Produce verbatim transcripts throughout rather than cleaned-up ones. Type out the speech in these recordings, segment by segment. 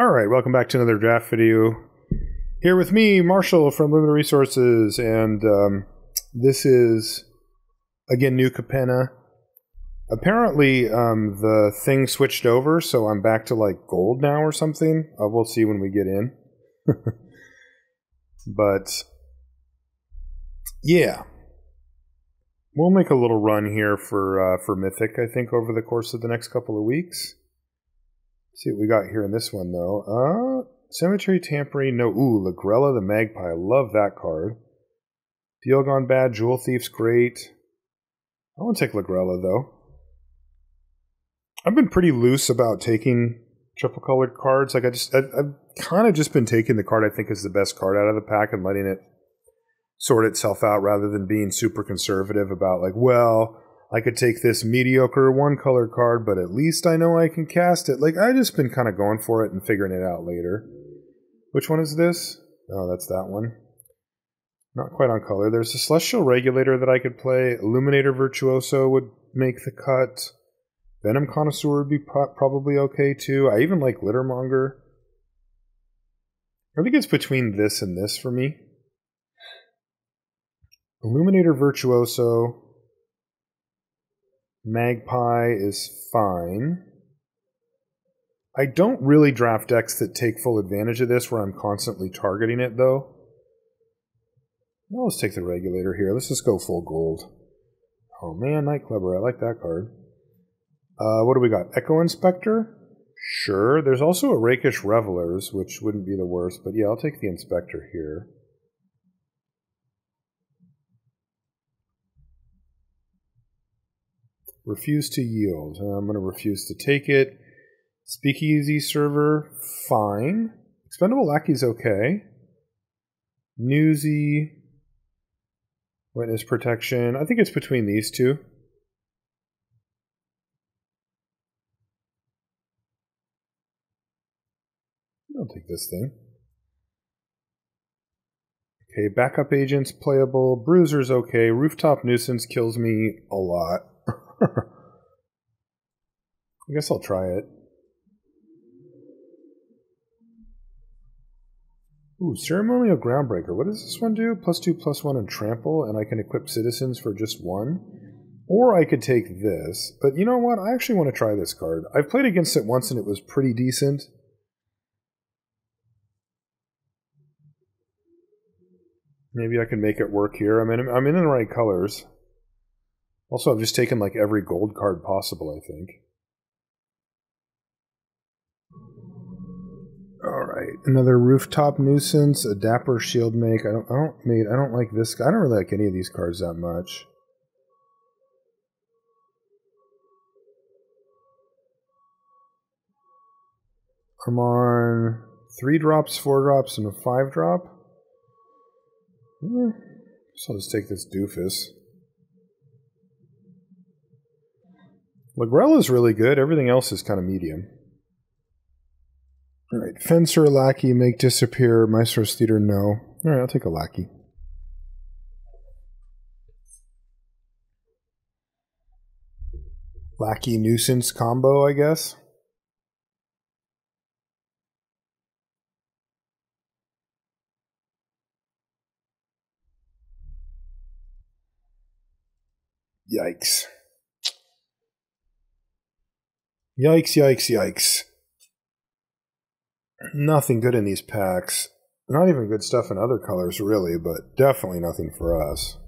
Alright, welcome back to another draft video. Here with me, Marshall from Limited Resources, and um, this is, again, New Capenna. Apparently, um, the thing switched over, so I'm back to, like, gold now or something. Uh, we'll see when we get in. But, yeah. We'll make a little run here for, uh, for Mythic, I think, over the course of the next couple of weeks. See what we got here in this one, though. Uh, Cemetery Tampering. No. Ooh, Lagrella the Magpie. Love that card. Deal Gone Bad. Jewel Thief's great. I want to take Lagrella, though. I've been pretty loose about taking triple-colored cards. Like, I just, I, I've kind of just been taking the card I think is the best card out of the pack and letting it sort itself out rather than being super conservative about, like, well, I could take this mediocre one-color card, but at least I know I can cast it. Like, I've just been kind of going for it and figuring it out later. Which one is this? Oh, that's that one. Not quite on color. There's a Celestial Regulator that I could play. Illuminator Virtuoso would make the cut. Venom Connoisseur would be pro probably okay, too. I even like Littermonger. I think it's between this and this for me. Illuminator Virtuoso... Magpie is fine. I don't really draft decks that take full advantage of this where I'm constantly targeting it, though. Well, let's take the Regulator here. Let's just go full gold. Oh, man, Nightclubber. I like that card. Uh, what do we got? Echo Inspector? Sure. There's also a Rakish Revelers, which wouldn't be the worst, but yeah, I'll take the Inspector here. Refuse to yield. I'm going to refuse to take it. Speakeasy Server, fine. Expendable Lackey's okay. Newsy. Witness Protection. I think it's between these two. I'll take this thing. Okay, Backup Agent's playable. Bruiser's okay. Rooftop Nuisance kills me a lot. I guess I'll try it. Ooh, Ceremonial Groundbreaker. What does this one do? Plus two, plus one, and trample, and I can equip citizens for just one. Or I could take this, but you know what? I actually want to try this card. I've played against it once and it was pretty decent. Maybe I can make it work here. I mean, I'm in the right colors. Also, I've just taken, like, every gold card possible, I think. Alright, another Rooftop Nuisance, a Dapper Shield Make. I don't, I don't, mate, I don't like this. I don't really like any of these cards that much. I'm on three drops, four drops, and a five drop. So I'll just take this doofus. Lagrella's really good. Everything else is kind of medium. All right. Fencer, Lackey, Make Disappear, Maestro's Theater, no. All right, I'll take a Lackey. Lackey Nuisance combo, I guess. Yikes. Yikes, yikes, yikes. Nothing good in these packs. Not even good stuff in other colors, really, but definitely nothing for us.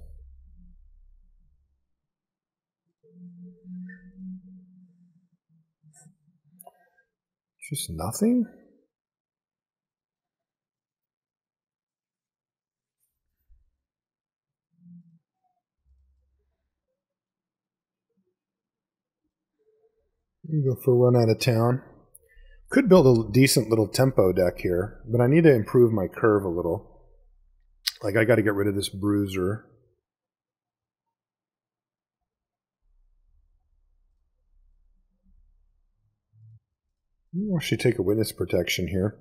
Just nothing? Go for a Run Out of Town. Could build a decent little tempo deck here, but I need to improve my curve a little. Like, I got to get rid of this bruiser. I'll actually take a Witness Protection here.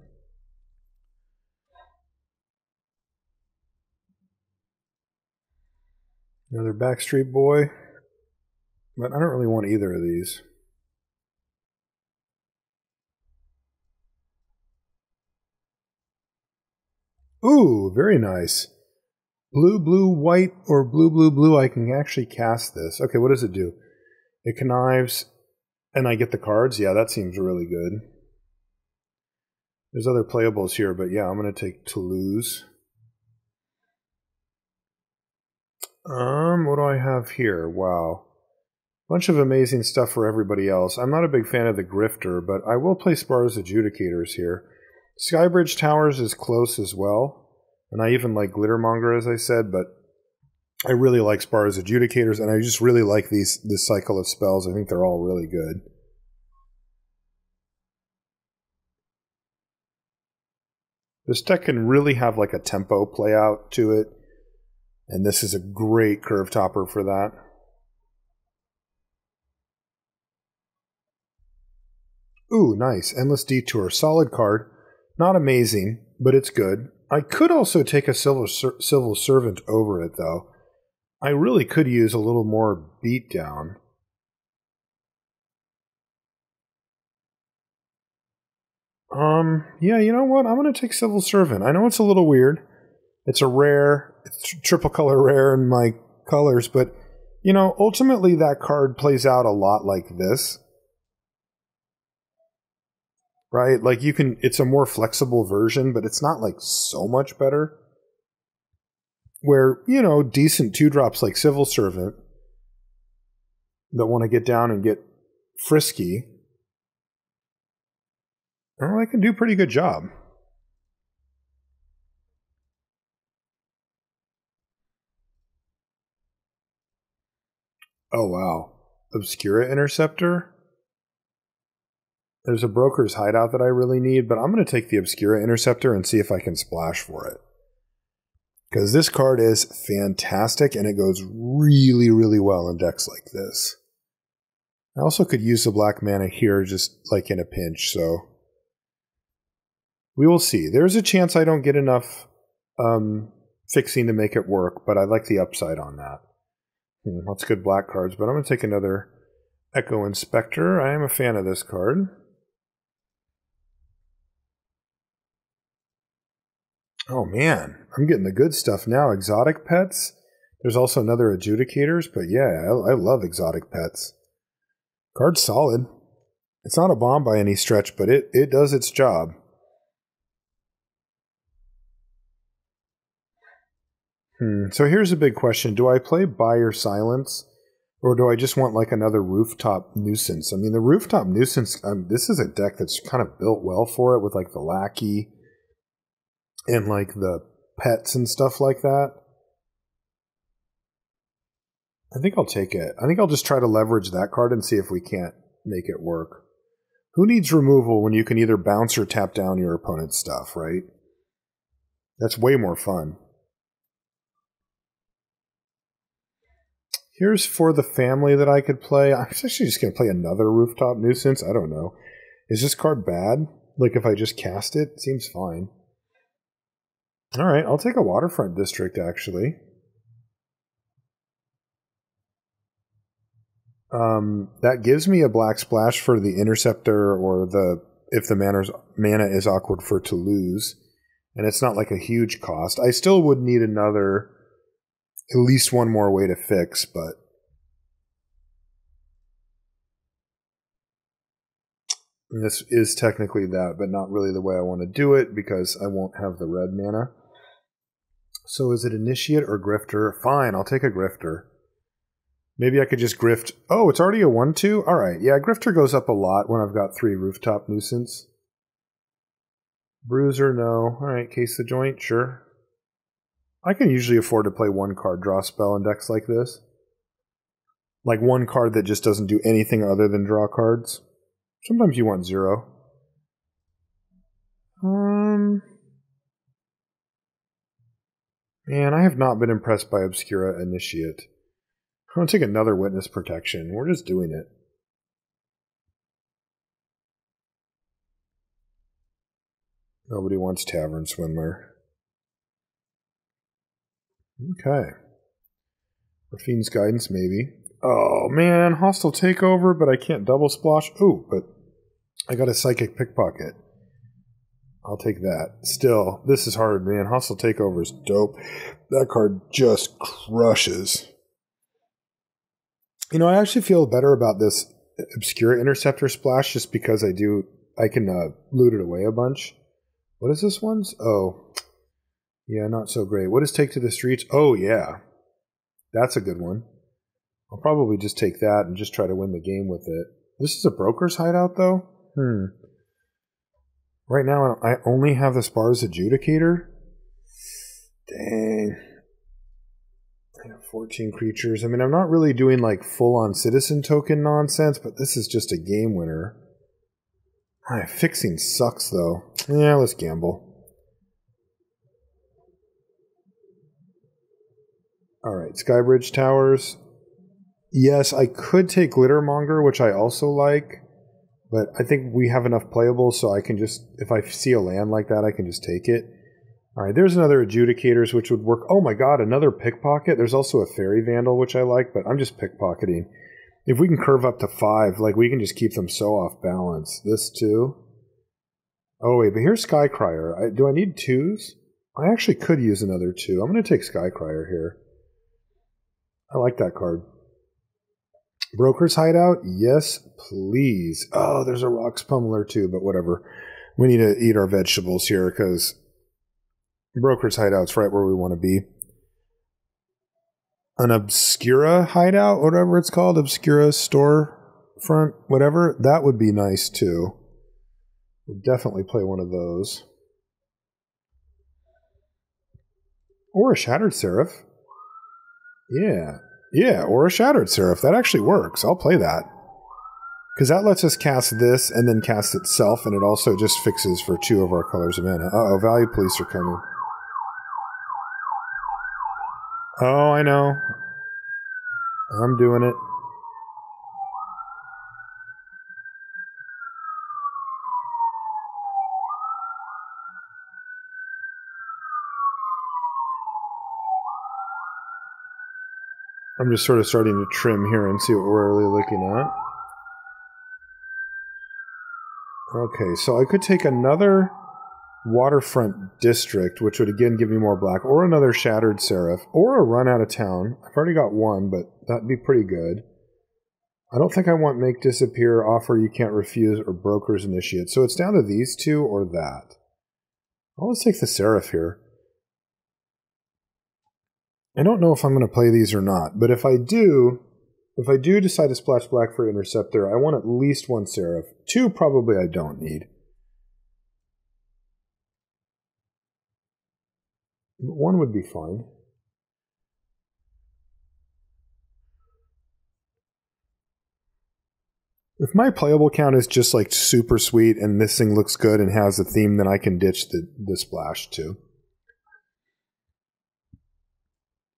Another Backstreet Boy. But I don't really want either of these. Ooh, very nice. Blue, blue, white, or blue, blue, blue. I can actually cast this. Okay, what does it do? It connives, and I get the cards. Yeah, that seems really good. There's other playables here, but yeah, I'm going to take Toluse. Um, what do I have here? Wow. Bunch of amazing stuff for everybody else. I'm not a big fan of the Grifter, but I will play Spara's Adjudicators here. Skybridge Towers is close as well, and I even like Glittermonger, as I said, but I really like Spara's Adjudicators, and I just really like these this cycle of spells. I think they're all really good. This deck can really have like a tempo play out to it, and this is a great curve topper for that. Ooh, nice. Endless Detour. Solid card. Not amazing, but it's good. I could also take a Civil, Ser- Civil Servant over it, though. I really could use a little more beatdown. Um, yeah, you know what? I'm going to take Civil Servant. I know it's a little weird. It's a rare, it's triple color rare in my colors, but, you know, ultimately that card plays out a lot like this. Right? Like you can, it's a more flexible version, but it's not like so much better. Where, you know, decent two drops like Civil Servant that want to get down and get frisky, well, they can do a pretty good job. Oh, wow. Obscura Interceptor? There's a Broker's Hideout that I really need, but I'm going to take the Obscura Interceptor and see if I can splash for it. Because this card is fantastic, and it goes really, really well in decks like this. I also could use the black mana here just like in a pinch, so we will see. There's a chance I don't get enough um, fixing to make it work, but I like the upside on that. Hmm, lots of good black cards, but I'm going to take another Echo Inspector. I am a fan of this card. Oh man, I'm getting the good stuff now. Exotic Pets. There's also another Adjudicators, but yeah, I, I love Exotic Pets. Card's solid. It's not a bomb by any stretch, but it, it does its job. Hmm. So here's a big question. Do I play Buy or Silence? Or do I just want like another Rooftop Nuisance? I mean, the Rooftop Nuisance, um, this is a deck that's kind of built well for it with like the Lackey and like the Pets and stuff like that. I think I'll take it. I think I'll just try to leverage that card and see if we can't make it work. Who needs removal when you can either bounce or tap down your opponent's stuff, right? That's way more fun. Here's for the family that I could play. I'm actually just going to play another Rooftop Nuisance. I don't know. Is this card bad? Like, if I just cast it? It seems fine. All right, I'll take a Waterfront District, actually. Um, that gives me a black splash for the Interceptor or the if the mana's, mana is awkward for Toluse. And it's not like a huge cost. I still would need another, at least one more way to fix, but and this is technically that, but not really the way I want to do it because I won't have the red mana. So is it Initiate or Grifter? Fine, I'll take a Grifter. Maybe I could just grift. Oh, it's already a one two? All right, yeah, Grifter goes up a lot when I've got three Rooftop Nuisance. Bruiser, no. All right, Case the Joint, sure. I can usually afford to play one card draw spell in decks like this. Like one card that just doesn't do anything other than draw cards. Sometimes you want zero. Um, man, I have not been impressed by Obscura Initiate. I'm going to take another Witness Protection. We're just doing it. Nobody wants Tavern Swindler. Okay. Rafine's Guidance, maybe. Oh, man. Hostile Takeover, but I can't double splash. Ooh, but I got a Psychic Pickpocket. I'll take that. Still, this is hard, man. Hostile Takeover is dope. That card just crushes. You know, I actually feel better about this Obscura Interceptor splash just because I do I can uh, loot it away a bunch. What is this one's? Oh, yeah, not so great. What is Take to the Streets? Oh, yeah. That's a good one. I'll probably just take that and just try to win the game with it. This is a Broker's Hideout, though? Hmm. Right now, I only have the Spara's Adjudicator. Dang. I have fourteen creatures. I mean, I'm not really doing, like, full-on citizen token nonsense, but this is just a game winner. Right, fixing sucks, though. Yeah, let's gamble. All right, Skybridge Towers. Yes, I could take Littermonger, which I also like, but I think we have enough playables, so I can just, if I see a land like that, I can just take it. All right, there's another Adjudicators, which would work. Oh my god, another Pickpocket. There's also a Fairy Vandal, which I like, but I'm just pickpocketing. If we can curve up to five, like, we can just keep them so off balance. This too. Oh, wait, but here's Skycrier. I, do I need twos? I actually could use another two. I'm going to take Skycrier here. I like that card. Broker's Hideout? Yes, please. Oh, there's a Rocks Pummeler too, but whatever. We need to eat our vegetables here because Broker's Hideout's right where we want to be. An Obscura Hideout, whatever it's called, Obscura Storefront, whatever, that would be nice too. We'll definitely play one of those. Or a Shattered Seraph. Yeah. Yeah, or a Shattered Seraph. That actually works. I'll play that. Because that lets us cast this and then cast itself, and it also just fixes for two of our colors of mana. Uh-oh, Value Police are coming. Oh, I know. I'm doing it. I'm just sort of starting to trim here and see what we're really looking at. Okay, so I could take another Waterfront District, which would again give me more black, or another Shattered Seraph, or a Run Out of Town. I've already got one, but that'd be pretty good. I don't think I want Make Disappear, Offer You Can't Refuse, or Broker's Initiate. So it's down to these two or that. Well, let's take the Seraph here. I don't know if I'm going to play these or not, but if I do, if I do decide to splash black for Interceptor, I want at least one Seraph. Two probably I don't need. One would be fine. If my playable count is just like super sweet and this thing looks good and has a theme, then I can ditch the, the splash too.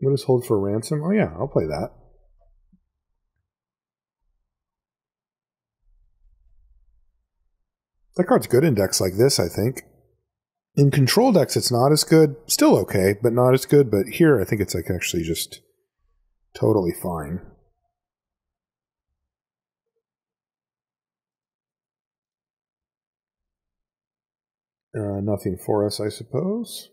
What is Hold for Ransom? Oh yeah, I'll play that. That card's good in decks like this, I think. In control decks, it's not as good. Still okay, but not as good. But here, I think it's like actually just totally fine. Uh, nothing for us, I suppose.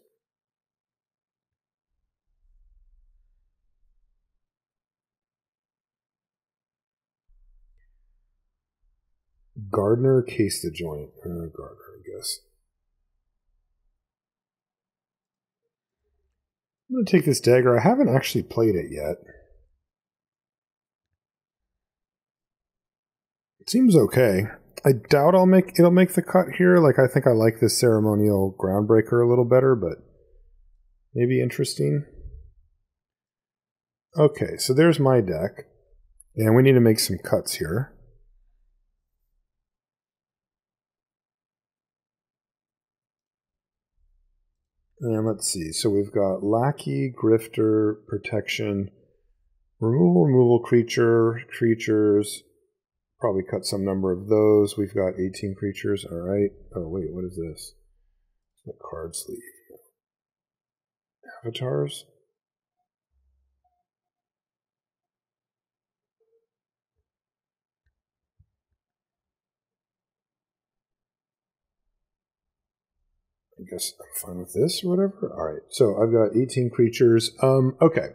Gardener, Case the Joint. Uh, Gardener, I guess. I'm going to take this dagger. I haven't actually played it yet. It seems okay. I doubt I'll make it'll make the cut here. Like, I think I like this Ceremonial Groundbreaker a little better, but maybe interesting. Okay, so there's my deck. And we need to make some cuts here. And let's see, so we've got Lackey, Grifter, Protection, Removal, Removal, Creature, Creatures. Probably cut some number of those. We've got eighteen creatures, all right. Oh, wait, what is this? The card sleeve. Avatars. I guess I'm fine with this or whatever. All right, so I've got eighteen creatures. Um, okay.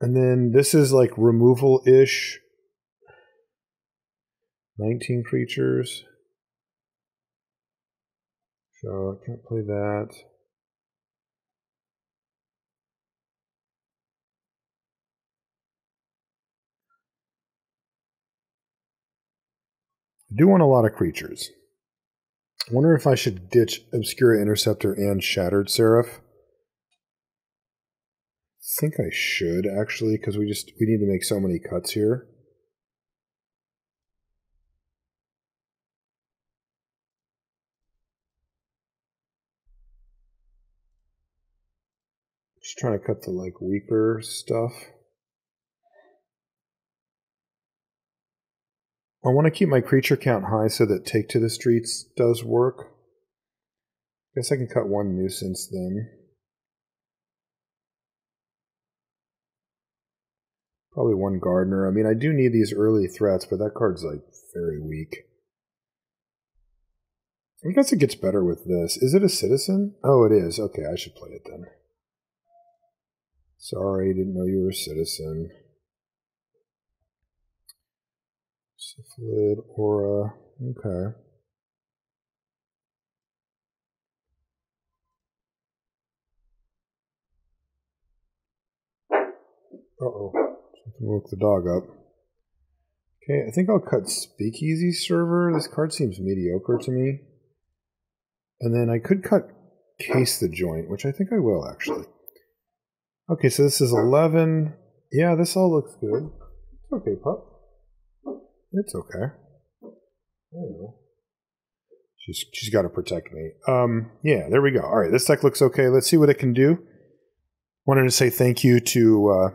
And then this is like removal-ish. nineteen creatures. So I can't play that. I do want a lot of creatures. I wonder if I should ditch Obscura Interceptor and Shattered Seraph. I think I should, actually, because we just we need to make so many cuts here. Just trying to cut the like weaker stuff. I want to keep my creature count high so that Take to the Streets does work. I guess I can cut one nuisance then. Probably one gardener. I mean, I do need these early threats, but that card's like very weak. I guess it gets better with this. Is it a citizen? Oh, it is. Okay, I should play it then. Sorry, didn't know you were a citizen. Syphilid, Aura, okay. Uh-oh, something woke the dog up. Okay, I think I'll cut Speakeasy Server. This card seems mediocre to me. And then I could cut Case the Joint, which I think I will, actually. Okay, so this is eleven. Yeah, this all looks good. Okay, pup. It's okay. I don't know. She's, she's got to protect me. Um, yeah, there we go. All right, this deck looks okay. Let's see what it can do. Wanted to say thank you to uh,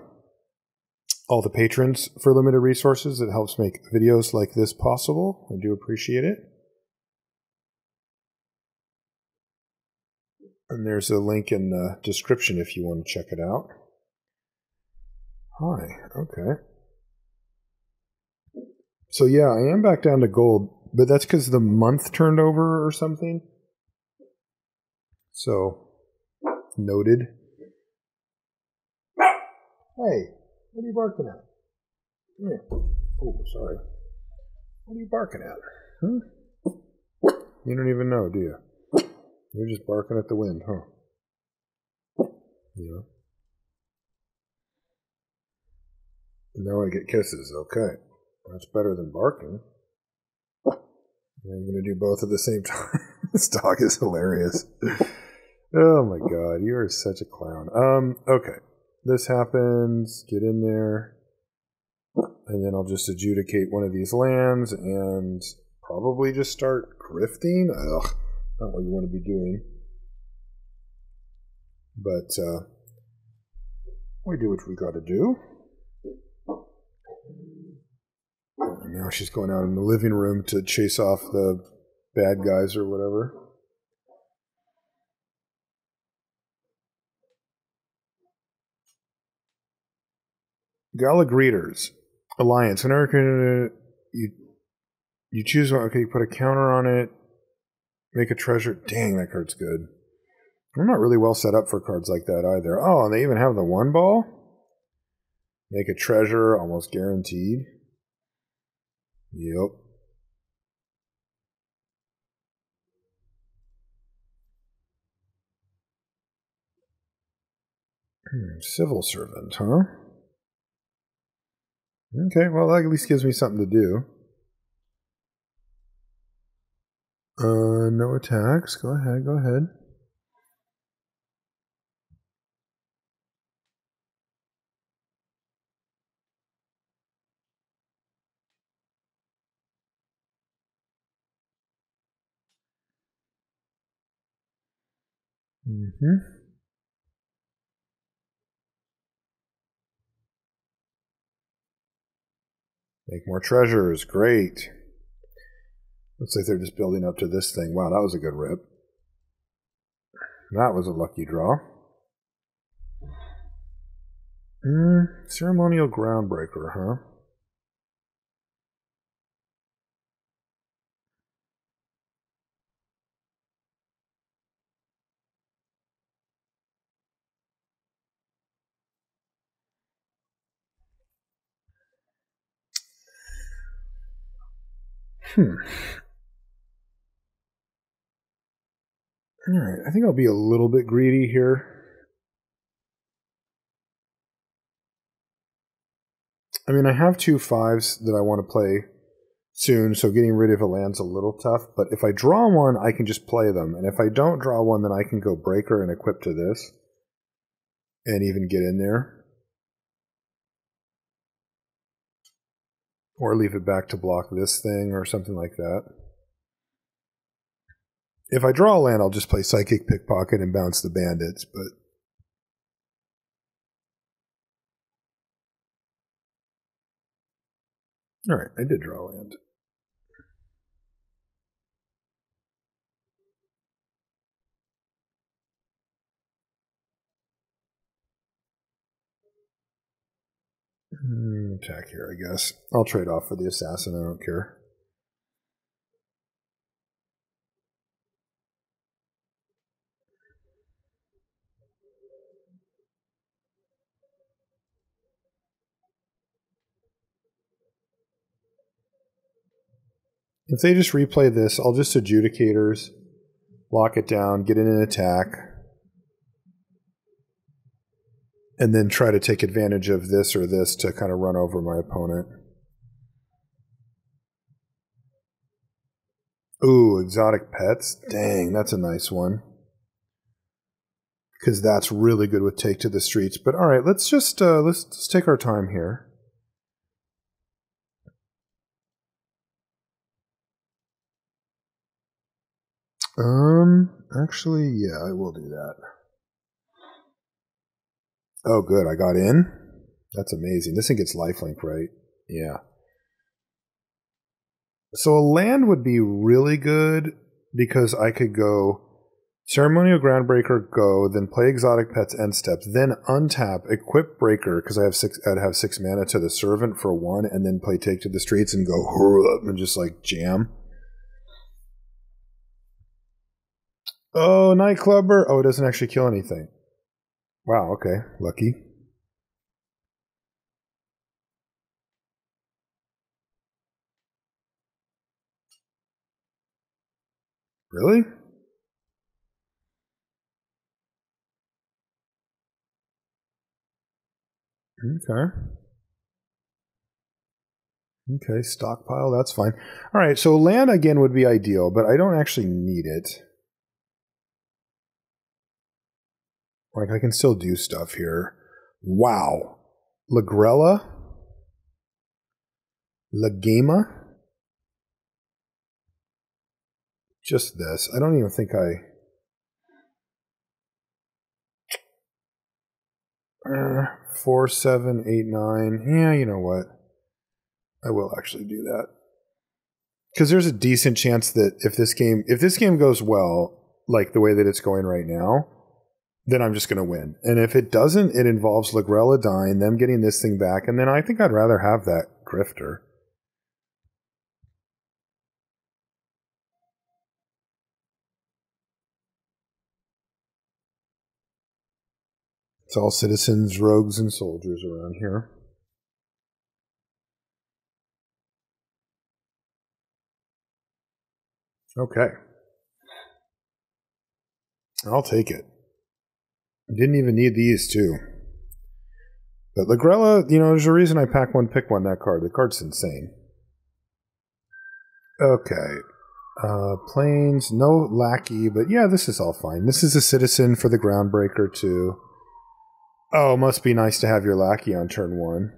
all the patrons for Limited Resources. It helps make videos like this possible. I do appreciate it. And there's a link in the description if you want to check it out. Hi. Okay. So yeah, I am back down to gold, but that's because the month turned over or something. So, noted. Hey, what are you barking at? Come here. Oh, sorry. What are you barking at? Huh? You don't even know, do you? You're just barking at the wind, huh? Yeah. Now I get kisses, okay. That's better than barking. I'm going to do both at the same time. This dog is hilarious. Oh my god, you are such a clown. Um, okay. This happens. Get in there. And then I'll just adjudicate one of these lands and probably just start grifting. Ugh. Not what you want to be doing. But, uh, we do what we got to do. And now she's going out in the living room to chase off the bad guys or whatever. Gala Greeters. Alliance. Whenever you, you choose one, okay, you put a counter on it, make a treasure. Dang, that card's good. I'm not really well set up for cards like that either. Oh, and they even have the one ball? Make a treasure, almost guaranteed. Yep. Civil Servant, huh? Okay, well, that at least gives me something to do. Uh, no attacks. Go ahead, go ahead. Mm-hmm. Make more treasures. Great. Looks like they're just building up to this thing. Wow, that was a good rip. That was a lucky draw. Mm, Ceremonial Groundbreaker, huh? Hmm. All right, I think I'll be a little bit greedy here. I mean, I have two fives that I want to play soon, so getting rid of a land's a little tough. But if I draw one, I can just play them. And if I don't draw one, then I can go Breaker and equip to this and even get in there. Or leave it back to block this thing or something like that. If I draw a land, I'll just play Psychic Pickpocket and bounce the bandits, but... Alright, I did draw a land. Mm, attack here, I guess. I'll trade off for the assassin, I don't care. If they just replay this, I'll just Adjudicators, lock it down, get in an attack, and then try to take advantage of this or this to kind of run over my opponent. Ooh, Exotic Pets. Dang, that's a nice one. Because that's really good with Take to the Streets. But all right, let's just uh, let's, let's take our time here. Um, actually, yeah, I will do that. Oh, good, I got in? That's amazing. This thing gets lifelink, right? Yeah. So a land would be really good because I could go Ceremonial Groundbreaker, go, then play Exotic Pets, end step, then untap, equip Breaker, because I have six, I'd have six mana to the Servant for one, and then play Take to the Streets and go, and just, like, jam. Oh, Nightclubber. Oh, it doesn't actually kill anything. Wow, okay. Lucky. Really? Okay. Okay, stockpile, that's fine. All right, so land again would be ideal, but I don't actually need it. Like, I can still do stuff here. Wow. Lagrella? Lagema? Just this. I don't even think I... Uh, four, seven, eight, nine. Yeah, you know what? I will actually do that. Because there's a decent chance that if this game... If this game goes well, like the way that it's going right now... then I'm just going to win. And if it doesn't, it involves Lagrella dying, them getting this thing back, and then I think I'd rather have that Grifter. It's all citizens, rogues, and soldiers around here. Okay. I'll take it. Didn't even need these, too. But Lagrella, you know, there's a reason I pack one, pick one, that card. The card's insane. Okay. Uh, planes, no lackey, but yeah, this is all fine. This is a citizen for the Groundbreaker, too. Oh, must be nice to have your lackey on turn one.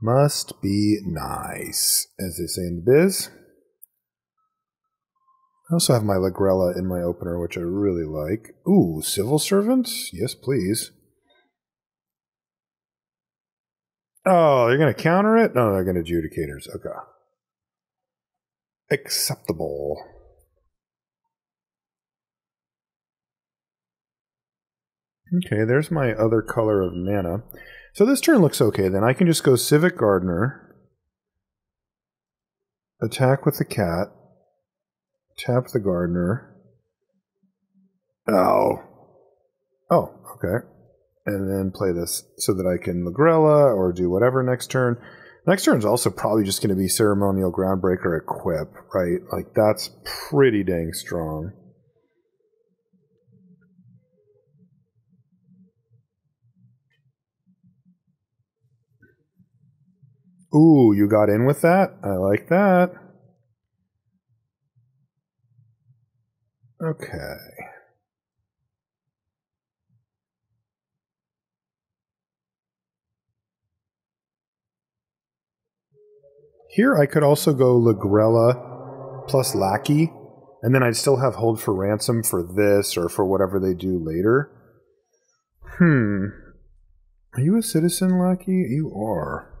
Must be nice, as they say in the biz. I also have my Lagrella in my opener, which I really like. Ooh, Civil Servant? Yes, please. Oh, you're going to counter it? No, they're going to Adjudicators. Okay. Acceptable. Okay, there's my other color of mana. So this turn looks okay, then. I can just go Civic Gardener. Attack with the cat. Tap the gardener. Ow. Oh, okay. And then play this so that I can Lagrella or do whatever next turn. Next turn is also probably just going to be Ceremonial Groundbreaker equip, right? Like, that's pretty dang strong. Ooh, you got in with that? I like that. Okay. Here I could also go Lagrella plus Lackey, and then I'd still have Hold for Ransom for this or for whatever they do later. Hmm. Are you a citizen, Lackey? You are.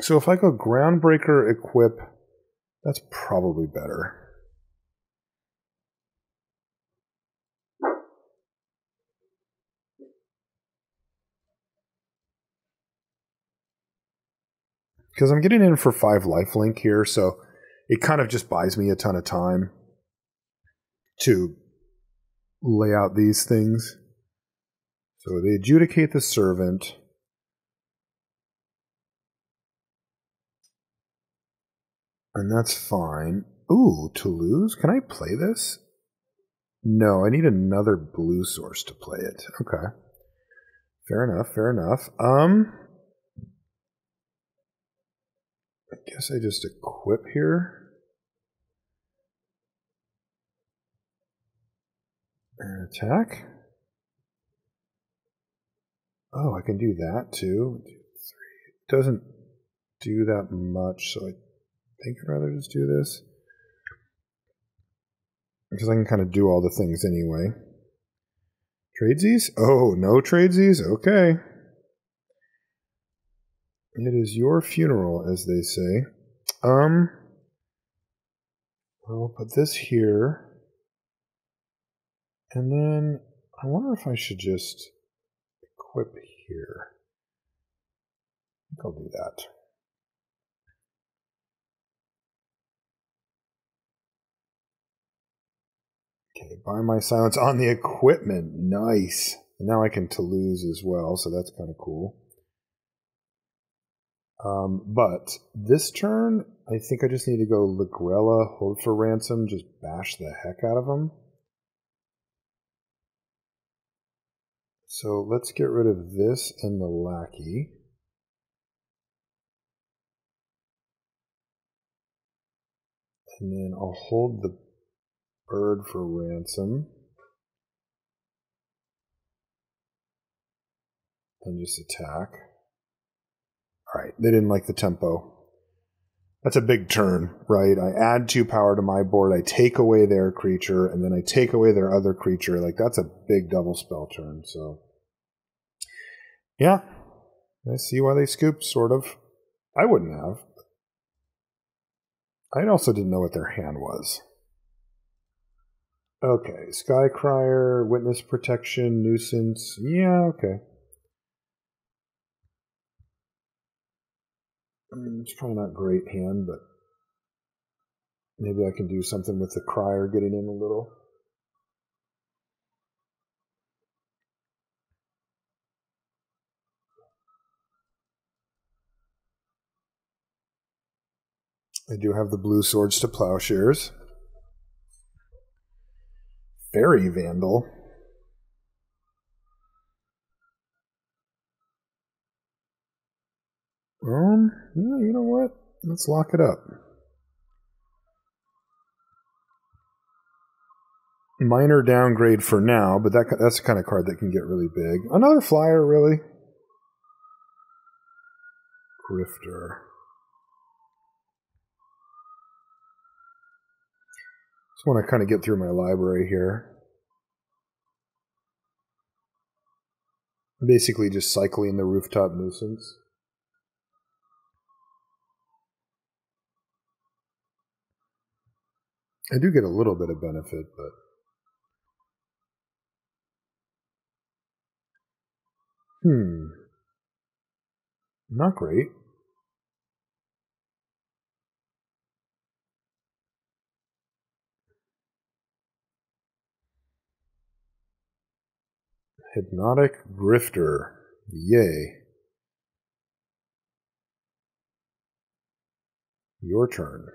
So if I go Groundbreaker equip, that's probably better. Because I'm getting in for five lifelink here, so it kind of just buys me a ton of time to lay out these things. So they adjudicate the servant. And that's fine. Ooh, Toluse? Can I play this? No, I need another blue source to play it. Okay. Fair enough, fair enough. Um... I guess I just equip here. And attack. Oh, I can do that too. Two, three. It doesn't do that much, so I think I'd rather just do this. Because I can kind of do all the things anyway. Tradesies? Oh, no tradesies? Okay. It is your funeral, as they say. Um, I'll put this here. And then I wonder if I should just equip here. I think I'll do that. Okay, buy my silence on the equipment. Nice. And now I can Toluse as well, so that's kind of cool. Um, but this turn, I think I just need to go Lagrella, Hold for Ransom, just bash the heck out of them. So let's get rid of this and the Lackey. And then I'll hold the bird for ransom. And just attack. All right, they didn't like the tempo. That's a big turn, right? I add two power to my board, I take away their creature, and then I take away their other creature. Like, that's a big double spell turn, so. Yeah, I see why they scooped, sort of. I wouldn't have. I also didn't know what their hand was. Okay, Skycrier, Witness Protection, Nuisance. Yeah, okay. It's probably not a great hand, but maybe I can do something with the crier getting in a little. I do have the blue swords to plowshares. Fairy Vandal. Um, yeah, you know what? Let's lock it up. Minor downgrade for now, but that that's the kind of card that can get really big. Another flyer, really. Grifter. Just want to kind of get through my library here. Basically just cycling the Rooftop Nuisance. I do get a little bit of benefit, but... Hmm. Not great. Hypnotic Grifter. Yay. Your turn.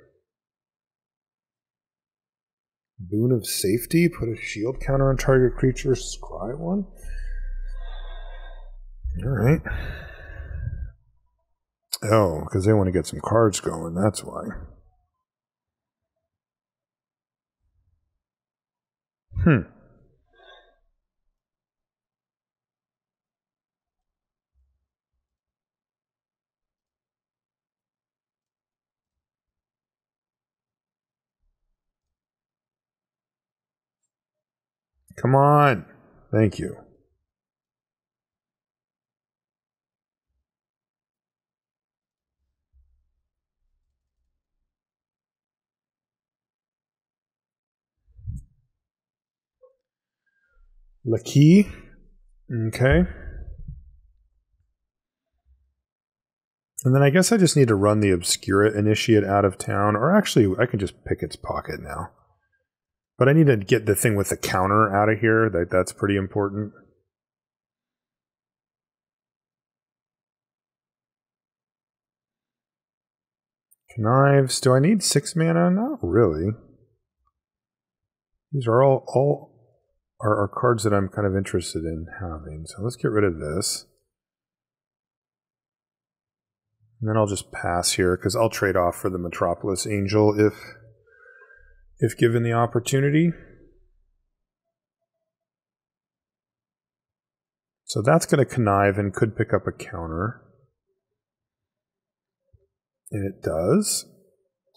Boon of Safety. Put a shield counter on target creature. Scry one. Alright. Oh, because they want to get some cards going. That's why. Hmm. Come on. Thank you. Lucky. Okay. And then I guess I just need to run the Obscura Initiate out of town. Or actually, I can just pick its pocket now. But I need to get the thing with the counter out of here. That, that's pretty important. Knives. Do I need six mana? Not really. These are all... all Are, are cards that I'm kind of interested in having. So let's get rid of this. And then I'll just pass here because I'll trade off for the Metropolis Angel if, if given the opportunity. So that's going to connive and could pick up a counter. And it does.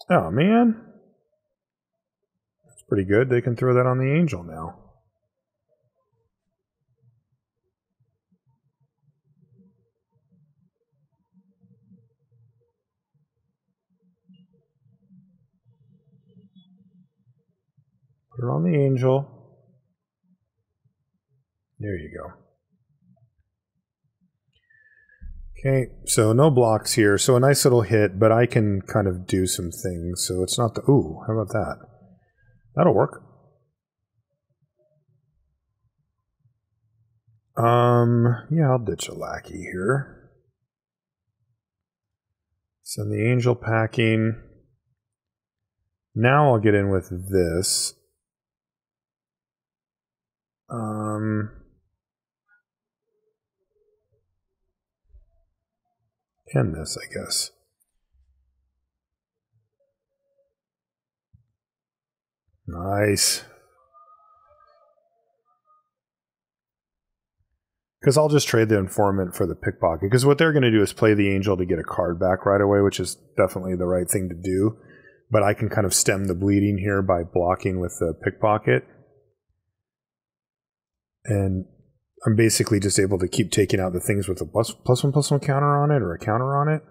Oh, man. That's pretty good. They can throw that on the Angel now. Put it on the Angel. There you go. Okay, so no blocks here. So a nice little hit, but I can kind of do some things. So it's not the... Ooh, how about that? That'll work. Um, yeah, I'll ditch a lackey here. Send the Angel packing. Now I'll get in with this. Um, and this, I guess. Nice. Because I'll just trade the Informant for the Pickpocket. Because what they're going to do is play the Angel to get a card back right away, which is definitely the right thing to do. But I can kind of stem the bleeding here by blocking with the Pickpocket. And I'm basically just able to keep taking out the things with a plus, plus one, plus one counter on it, or a counter on it.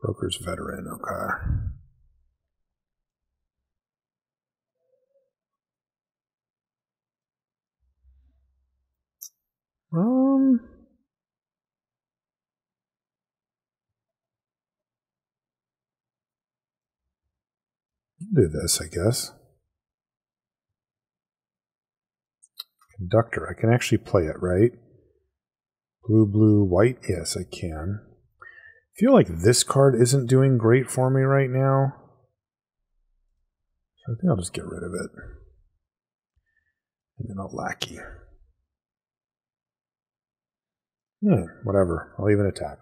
Broker's Veteran, okay. Um... I'll do this, I guess. Conductor. I can actually play it, right? Blue, blue, white. Yes, I can. I feel like this card isn't doing great for me right now. So I think I'll just get rid of it. And then I'll lackey. Hmm, whatever. I'll even attack.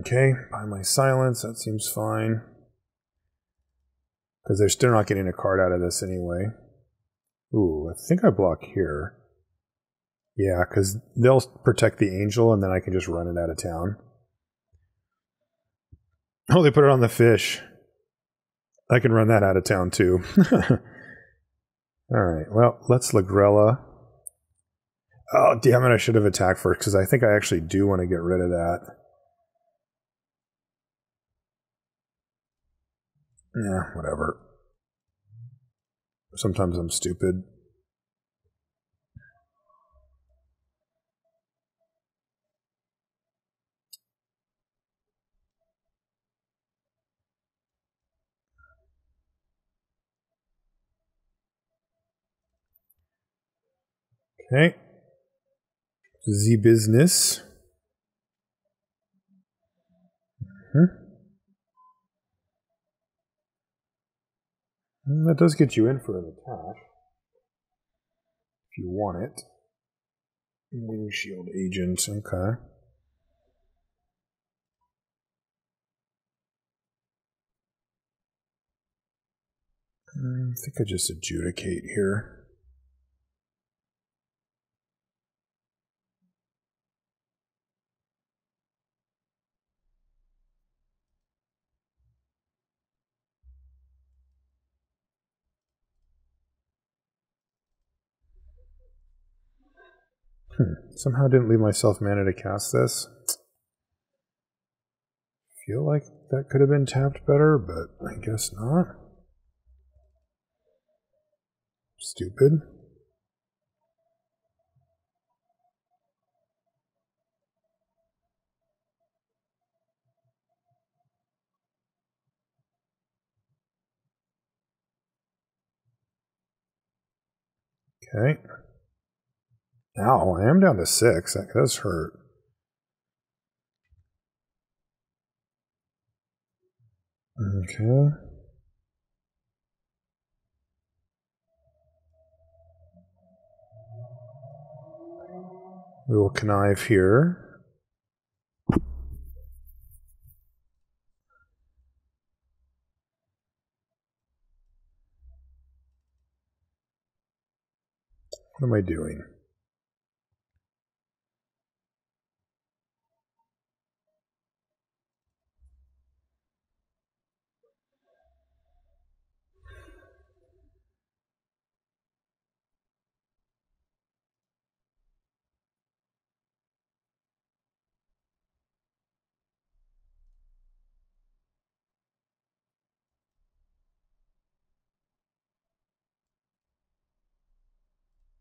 Okay, by my silence, that seems fine. Because they're still not getting a card out of this anyway. Ooh, I think I block here. Yeah, because they'll protect the Angel, and then I can just run it out of town. Oh, they put it on the fish. I can run that out of town, too. Alright, well, let's Lagrella. Oh, damn it, I should have attacked first, because I think I actually do want to get rid of that. Yeah, whatever. Sometimes I'm stupid. Okay. The business. Mm-hmm. That does get you in for an attack. If you want it. Windshield agent, okay. I think I just adjudicate here. Hmm. Somehow didn't leave myself mana to cast this. Feel like that could have been tapped better, but I guess not. Stupid. Okay. Ow, I am down to six. That does hurt. Okay. We will connive here. What am I doing?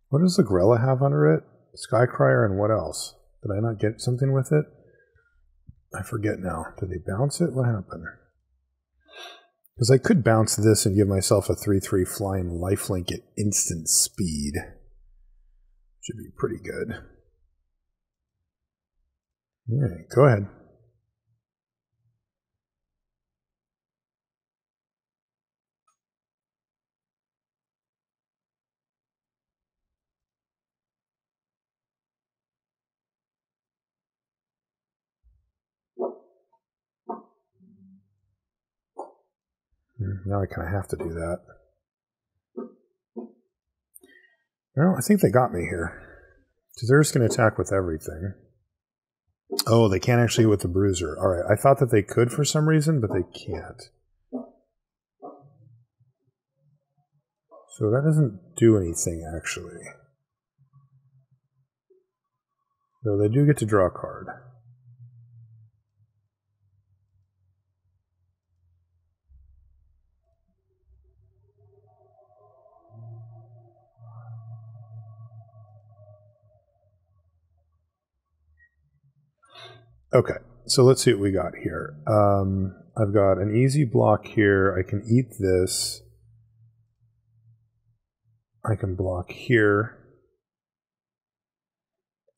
What does Lagrella have under it? Skycrier and what else? Did I not get something with it? I forget now. Did they bounce it? What happened? Because I could bounce this and give myself a three three flying lifelink at instant speed. Should be pretty good. All right, go ahead. Now I kind of have to do that. Well, I think they got me here. Because they're just going to attack with everything. Oh, they can't actually with the bruiser. All right, I thought that they could for some reason, but they can't. So that doesn't do anything, actually. Though they do get to draw a card. Okay, so let's see what we got here. Um, I've got an easy block here. I can eat this. I can block here.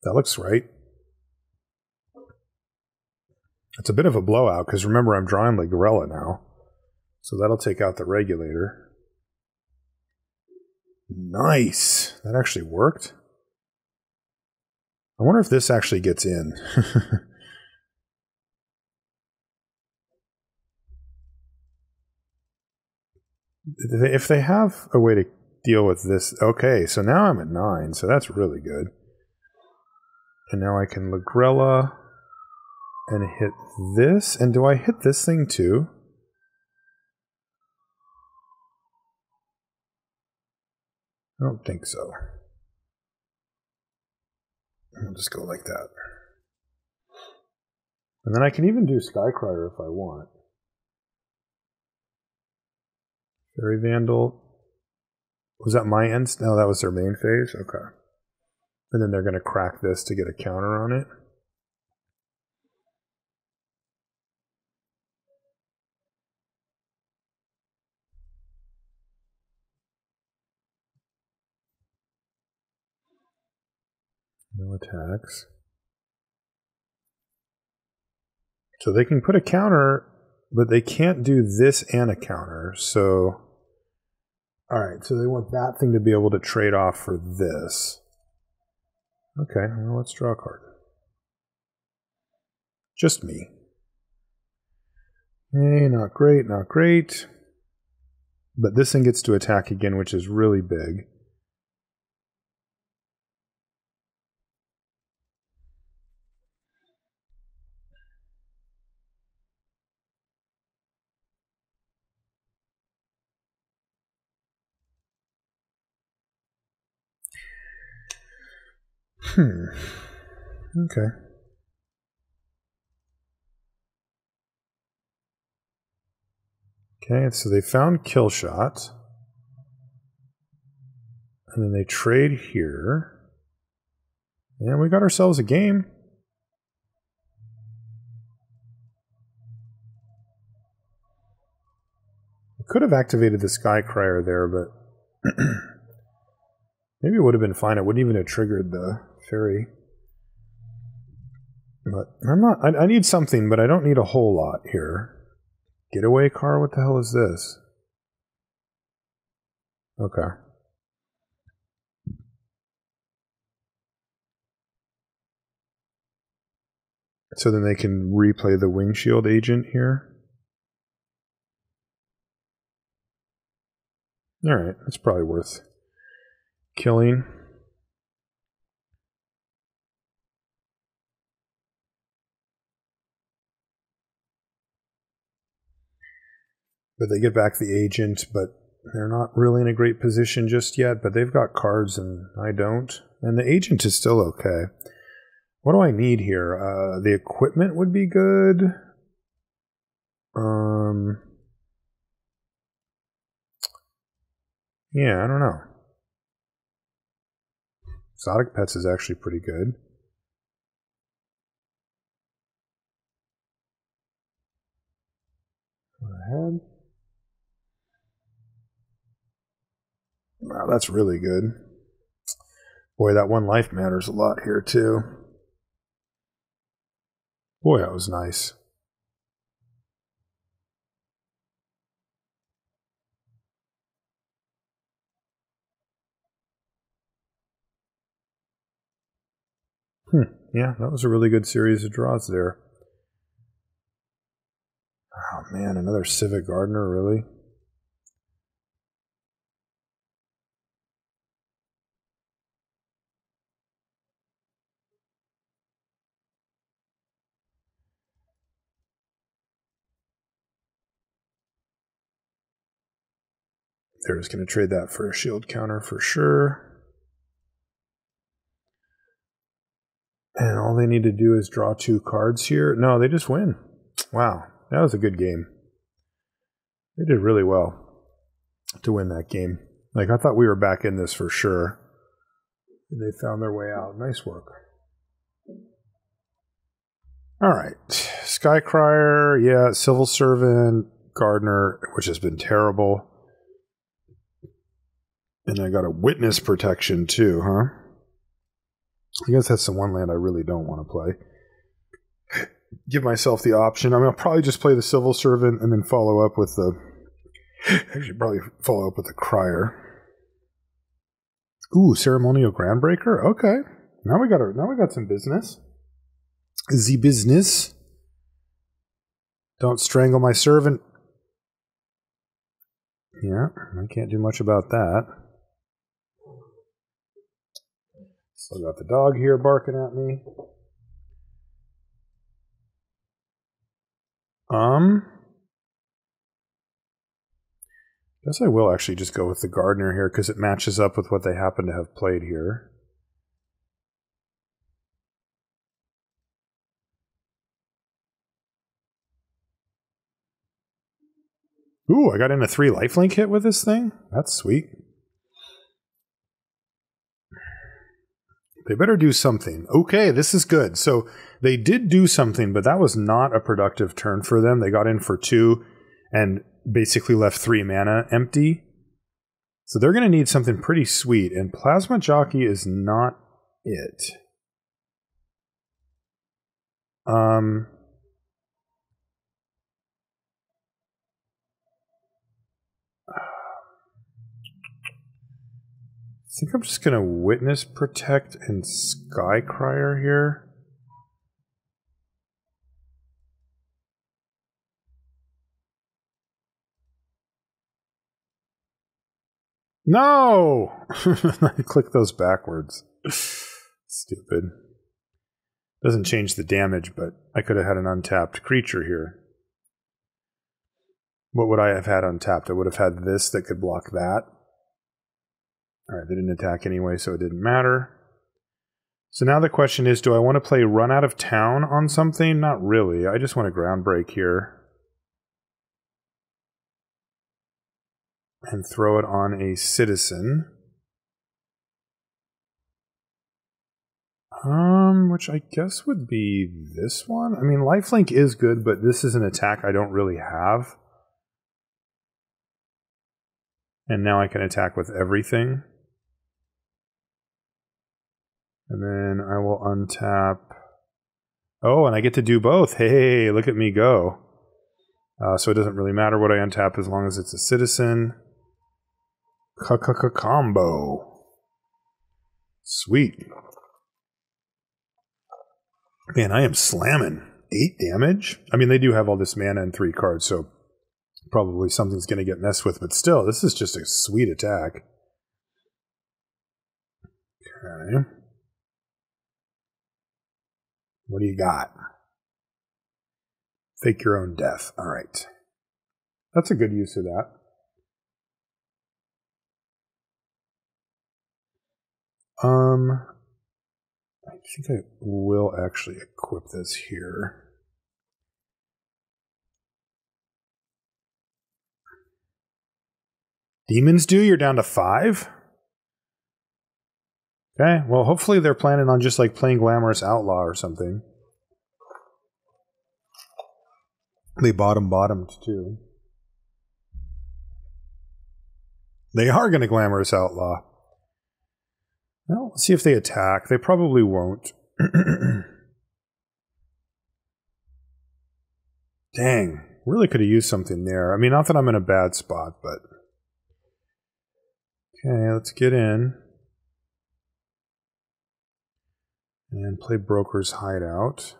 That looks right. It's a bit of a blowout because remember I'm drawing Lagrella now. So that'll take out the regulator. Nice! That actually worked. I wonder if this actually gets in. If they have a way to deal with this, okay, so now I'm at nine, so that's really good. And now I can Lagrella and hit this. And do I hit this thing too? I don't think so. I'll just go like that. And then I can even do Skycrier if I want. Fairy Vandal. Was that my end? No, that was their main phase? Okay. And then they're going to crack this to get a counter on it. No attacks. So they can put a counter, but they can't do this and a counter. So, all right, so they want that thing to be able to trade off for this. Okay, well, let's draw a card. Just me. Hey, not great, not great. But this thing gets to attack again, which is really big. Hmm. Okay. Okay, so they found Kill Shot. And then they trade here. And we got ourselves a game. I could have activated the Skycrier there, but maybe it would have been fine. It wouldn't even have triggered the fairy. But I'm not, I, I need something, but I don't need a whole lot here. Getaway car? What the hell is this? Okay. So then they can replay the Wing Shield agent here. All right, that's probably worth killing. But they get back the agent, but they're not really in a great position just yet, but they've got cards and I don't. And the agent is still okay. What do I need here? Uh, the equipment would be good. Um, yeah, I don't know. Exotic Pets is actually pretty good. Ahead. Wow, that's really good. Boy, that one life matters a lot here, too. Boy, that was nice. Hmm, yeah, that was a really good series of draws there. Oh, man, another Civic Gardener, really? They're just going to trade that for a shield counter for sure. And all they need to do is draw two cards here. No, they just win. Wow. That was a good game. They did really well to win that game. Like, I thought we were back in this for sure. And they found their way out. Nice work. All right. Skycrier, yeah, Civil Servant, Gardener, which has been terrible. And I got a Witness Protection too, huh? I guess that's the one land I really don't want to play. Give myself the option. I mean, I'll probably just play the Civil Servant and then follow up with the... Actually, probably follow up with the Crier. Ooh, Ceremonial Groundbreaker? Okay. Now we got our, now we got some business. The business. Don't strangle my servant. Yeah, I can't do much about that. Still got the dog here barking at me. Um, I guess I will actually just go with the Gardener here because it matches up with what they happen to have played here. Ooh, I got in a three lifelink hit with this thing? That's sweet. They better do something. Okay, this is good. So they did do something, but that was not a productive turn for them. They got in for two and basically left three mana empty. So they're going to need something pretty sweet, and Plasma Jockey is not it. Um, I think I'm just going to Witness Protect and Skycrier here. No! I click those backwards. Stupid. Doesn't change the damage, but I could have had an untapped creature here. What would I have had untapped? I would have had this that could block that. Alright, they didn't attack anyway, so it didn't matter. So now the question is, do I want to play Run Out of Town on something? Not really. I just want a ground break here. And throw it on a citizen. Um, which I guess would be this one. I mean, lifelink is good, but this is an attack I don't really have. And now I can attack with everything. And then I will untap. Oh, and I get to do both. Hey, look at me go. Uh, so it doesn't really matter what I untap as long as it's a citizen. C-c-c-combo. Sweet. Man, I am slamming. Eight damage? I mean, they do have all this mana and three cards, so probably something's going to get messed with, but still, this is just a sweet attack. Okay. What do you got? Fake your own death. All right. That's a good use of that. Um, I think I will actually equip this here. Demons do? You're down to five? Okay, well, hopefully they're planning on just like playing Glamorous Outlaw or something. They bottom-bottomed, too. They are going to Glamorous Outlaw. Well, let's see if they attack. They probably won't. Dang. Really could have used something there. I mean, not that I'm in a bad spot, but... Okay, let's get in. And play Broker's Hideout.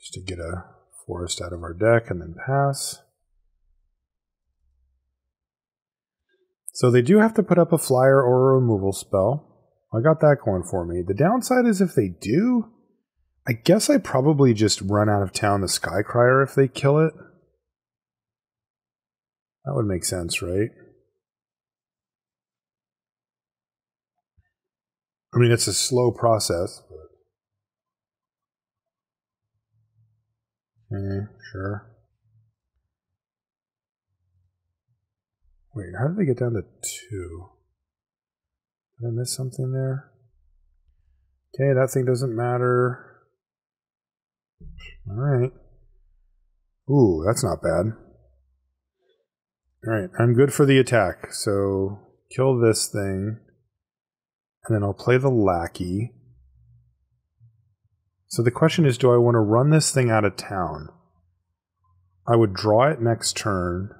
Just to get a... forest out of our deck and then pass. So they do have to put up a flyer or a removal spell. I got that going for me. The downside is if they do, I guess I probably just Run Out of Town the Skycrier if they kill it. That would make sense, right? I mean, it's a slow process. Mm, sure. Wait, how did they get down to two? Did I miss something there? Okay, that thing doesn't matter. Alright. Ooh, that's not bad. Alright, I'm good for the attack. So, kill this thing. And then I'll play the lackey. So the question is, do I want to run this thing out of town? I would draw it next turn.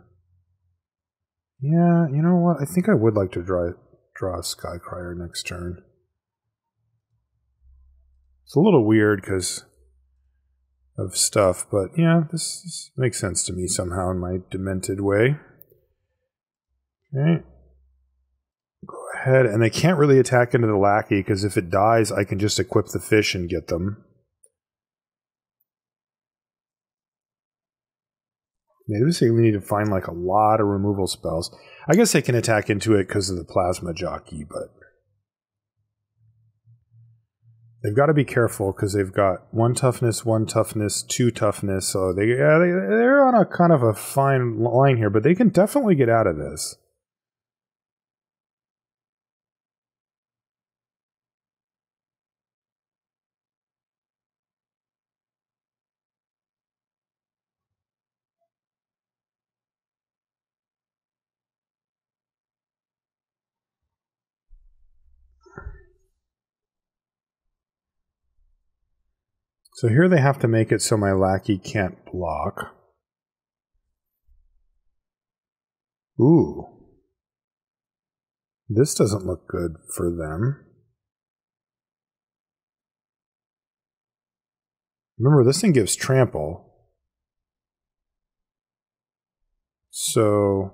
Yeah, you know what? I think I would like to draw, draw a Skycrier next turn. It's a little weird because of stuff, but yeah, this, this makes sense to me somehow in my demented way. Okay. Go ahead. And they can't really attack into the lackey because if it dies, I can just equip the fish and get them. Maybe we need to find like a lot of removal spells. I guess they can attack into it because of the Plasma Jockey, but they've got to be careful because they've got one toughness, one toughness, two toughness. So they, yeah, they they're on a kind of a fine line here, but they can definitely get out of this. So here they have to make it so my lackey can't block. Ooh. This doesn't look good for them. Remember, this thing gives trample. So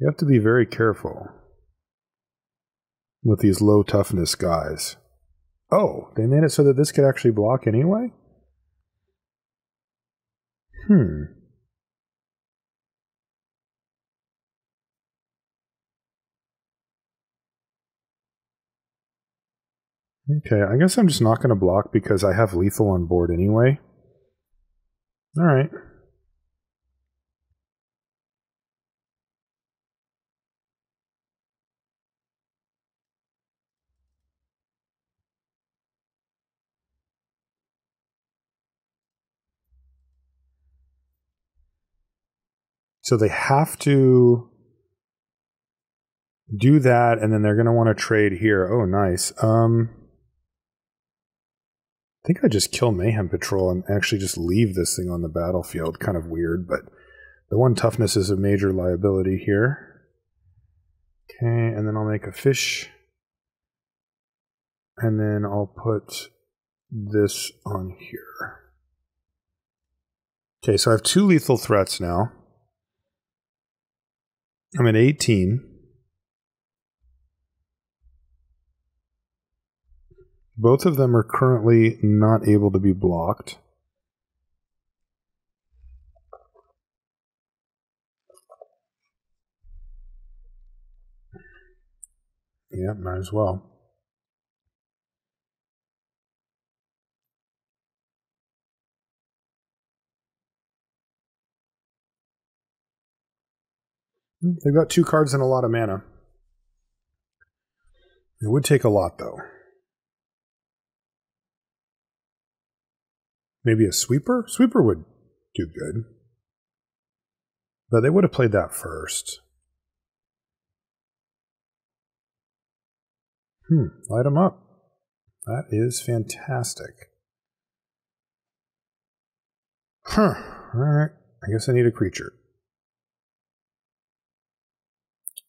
you have to be very careful with these low toughness guys. Oh, they made it so that this could actually block anyway? Hmm. Okay, I guess I'm just not going to block because I have lethal on board anyway. Alright. So they have to do that, and then they're going to want to trade here. Oh, nice. Um... I think I just kill Mayhem Patrol and actually just leave this thing on the battlefield. Kind of weird, but the one toughness is a major liability here. Okay, and then I'll make a fish. And then I'll put this on here. Okay, so I have two lethal threats now. I'm at eighteen. Both of them are currently not able to be blocked. Yeah, might as well. They've got two cards and a lot of mana. It would take a lot, though. Maybe a sweeper? Sweeper would do good. But they would have played that first. Hmm, light them up. That is fantastic. Huh, alright. I guess I need a creature.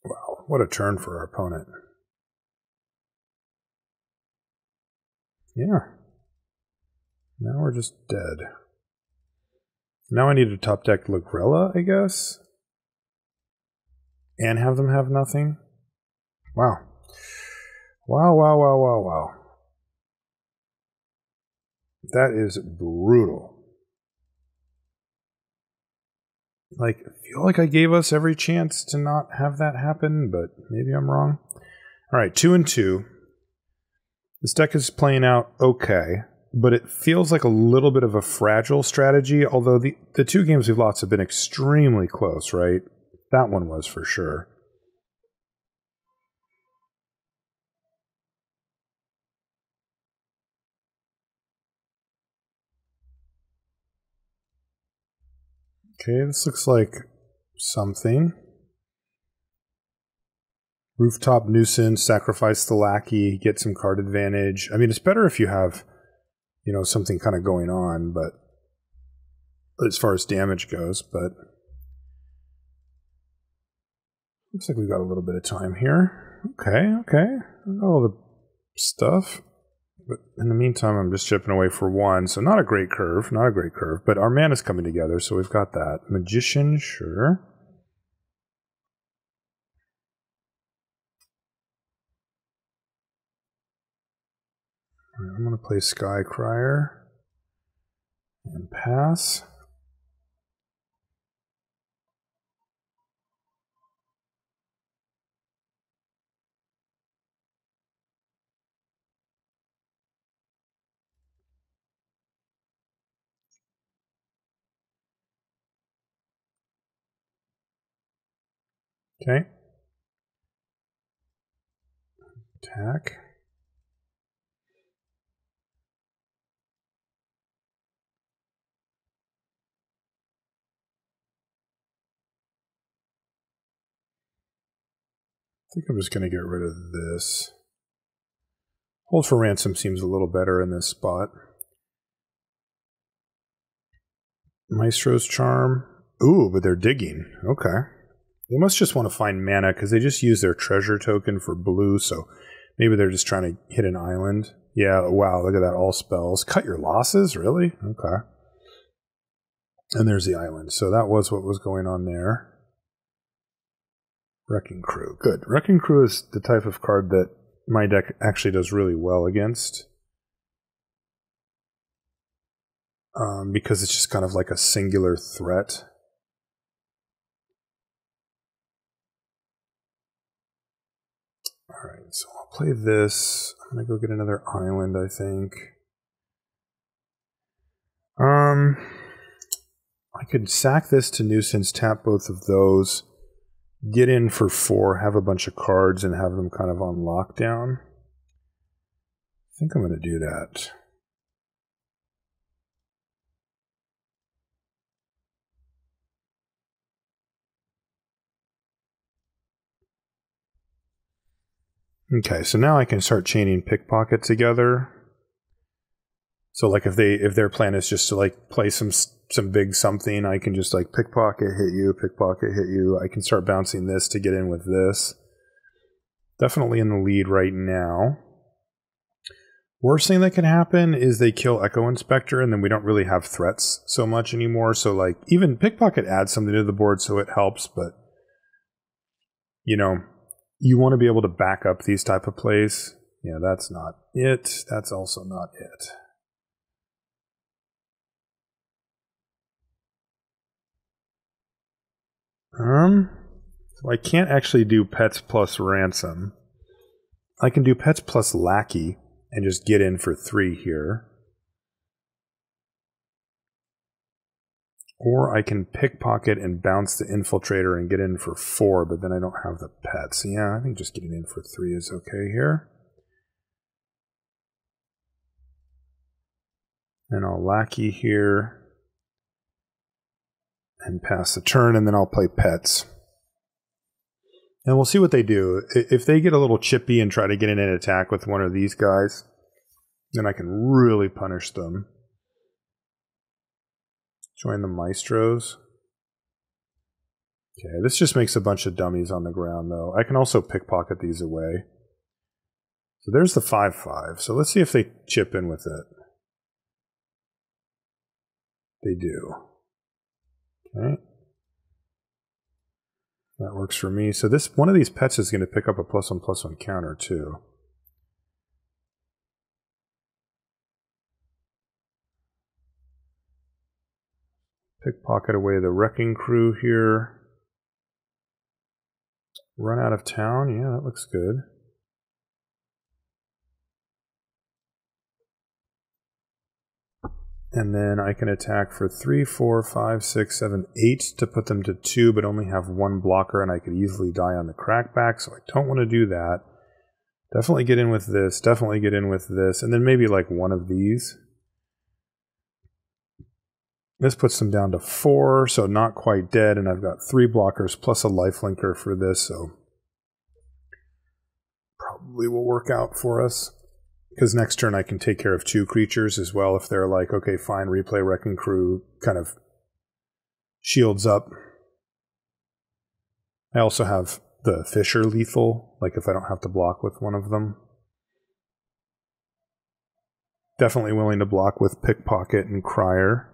Wow, what a turn for our opponent. Yeah. Now we're just dead. Now I need to top deck Lagrella, I guess? And have them have nothing? Wow. Wow, wow, wow, wow, wow. That is brutal. Like, I feel like I gave us every chance to not have that happen, but maybe I'm wrong. Alright, two and two. This deck is playing out okay. But it feels like a little bit of a fragile strategy, although the, the two games we've lost have been extremely close, right? That one was for sure. Okay, this looks like something. Rooftop Nuisance, sacrifice the lackey, get some card advantage. I mean, it's better if you have... you know, something kind of going on, but as far as damage goes, but looks like we've got a little bit of time here. Okay, okay. I've got all the stuff. But in the meantime, I'm just chipping away for one, so not a great curve, not a great curve, but our mana's coming together, so we've got that. Magician, sure. I'm going to play Skycrier and pass. Okay. Attack. I think I'm just going to get rid of this. Hold for Ransom seems a little better in this spot. Maestro's Charm. Ooh, but they're digging. Okay. They must just want to find mana because they just use their treasure token for blue, so maybe they're just trying to hit an island. Yeah, wow, look at that. All spells. Cut your losses? Really? Okay. And there's the island. So that was what was going on there. Wrecking Crew. Good. Wrecking Crew is the type of card that my deck actually does really well against. Um, because it's just kind of like a singular threat. Alright, so I'll play this. I'm going to go get another island, I think. Um, I could sack this to Nuisance, tap both of those, get in for four, have a bunch of cards, and have them kind of on lockdown. I think I'm going to do that. Okay, so now I can start chaining Pickpocket together. So like if they if their plan is just to like play some some big something, I can just like Pickpocket hit you, Pickpocket hit you. I can start bouncing this to get in with this. Definitely in the lead right now. Worst thing that can happen is they kill Echo Inspector and then we don't really have threats so much anymore. So like even Pickpocket adds something to the board, so it helps, but you know, you want to be able to back up these type of plays. Yeah, that's not it. That's also not it. Um, so I can't actually do Pets plus Ransom. I can do Pets plus Lackey and just get in for three here. Or I can Pickpocket and bounce the Infiltrator and get in for four, but then I don't have the pets. Yeah, I think just getting in for three is okay here. And I'll Lackey here and pass the turn, and then I'll play pets. And we'll see what they do. If they get a little chippy and try to get in an attack with one of these guys, then I can really punish them. Join the Maestros. Okay, this just makes a bunch of dummies on the ground, though. I can also Pickpocket these away. So there's the five five. So let's see if they chip in with it. They do. Okay. That works for me. So this one of these pets is going to pick up a plus one, plus one counter, too. Pickpocket away the Wrecking Crew here. Run Out of Town. Yeah, that looks good. And then I can attack for three, four, five, six, seven, eight to put them to two, but only have one blocker, and I could easily die on the Crackback, so I don't want to do that. Definitely get in with this. Definitely get in with this. And then maybe like one of these. This puts them down to four, so not quite dead, and I've got three blockers plus a lifelinker for this, so probably will work out for us. Because next turn I can take care of two creatures as well if they're like, okay, fine, replay Wrecking Crew kind of shields up. I also have the Fisher lethal, like if I don't have to block with one of them. Definitely willing to block with Pickpocket and Crier.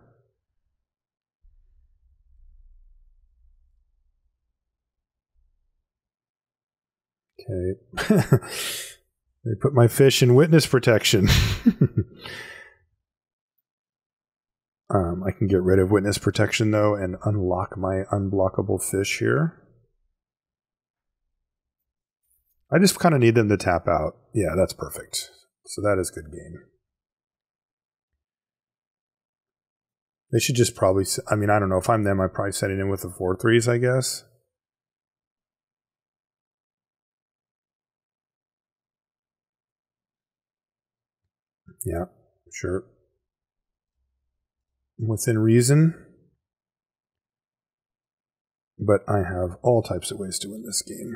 Okay. They put my fish in witness protection. um, I can get rid of witness protection, though, and unlock my unblockable fish here. I just kind of need them to tap out. Yeah, that's perfect. So that is good game. They should just probably... I mean, I don't know. If I'm them, I'm probably setting in with the four threes, I guess. Yeah, sure. Within reason. But I have all types of ways to win this game.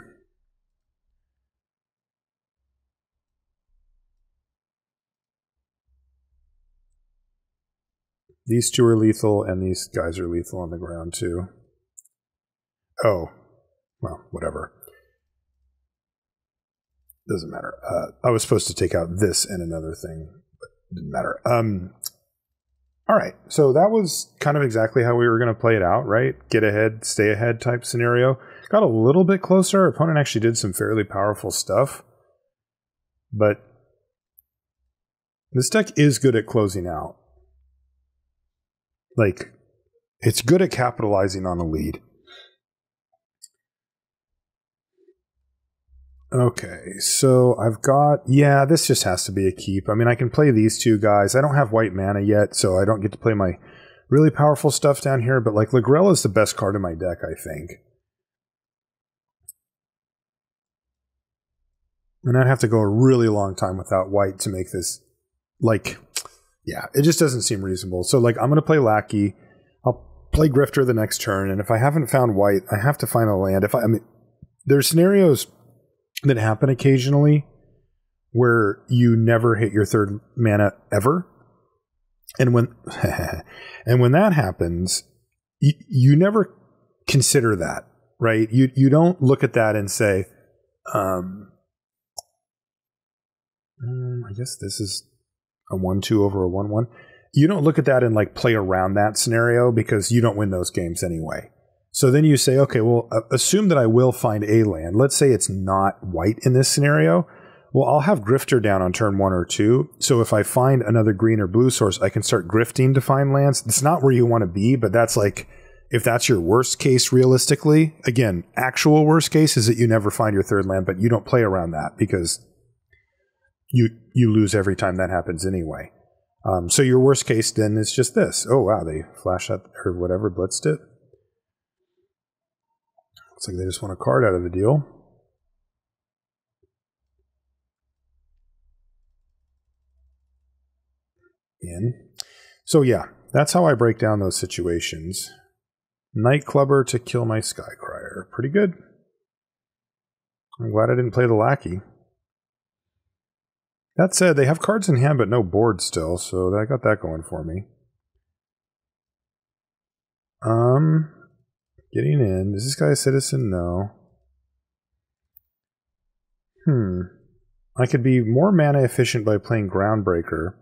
These two are lethal, and these guys are lethal on the ground, too. Oh. Well, whatever. Doesn't matter. Uh, I was supposed to take out this and another thing, but it didn't matter. Um, all right. So that was kind of exactly how we were going to play it out, right? Get ahead, stay ahead type scenario. Got a little bit closer. Our opponent actually did some fairly powerful stuff. But this deck is good at closing out. Like, it's good at capitalizing on a lead. Okay, so I've got... Yeah, this just has to be a keep. I mean, I can play these two guys. I don't have white mana yet, so I don't get to play my really powerful stuff down here, but, like, Lagrella is the best card in my deck, I think. And I'd have to go a really long time without white to make this, like... Yeah, it just doesn't seem reasonable. So, like, I'm going to play Lackey. I'll play Grifter the next turn, and if I haven't found white, I have to find a land. If I, I mean, there's scenarios that happen occasionally where you never hit your third mana ever. And when and when that happens, you, you never consider that, right? You, you don't look at that and say, um, um, I guess this is... a one two over a one one. You don't look at that and, like, play around that scenario because you don't win those games anyway. So then you say, okay, well, assume that I will find a land. Let's say it's not white in this scenario. Well, I'll have Grifter down on turn one or two. So if I find another green or blue source, I can start grifting to find lands. It's not where you want to be, but that's, like, if that's your worst case realistically, again, actual worst case is that you never find your third land, but you don't play around that because... You, you lose every time that happens anyway. Um, so your worst case then is just this. Oh, wow, they flash out or whatever, blitzed it. Looks like they just want a card out of the deal. In. So, yeah, that's how I break down those situations. Nightclubber to kill my Skycrier. Pretty good. I'm glad I didn't play the Lackey. That said, they have cards in hand, but no board still, so I got that going for me. Um, getting in. Is this guy a citizen? No. Hmm. I could be more mana efficient by playing Groundbreaker,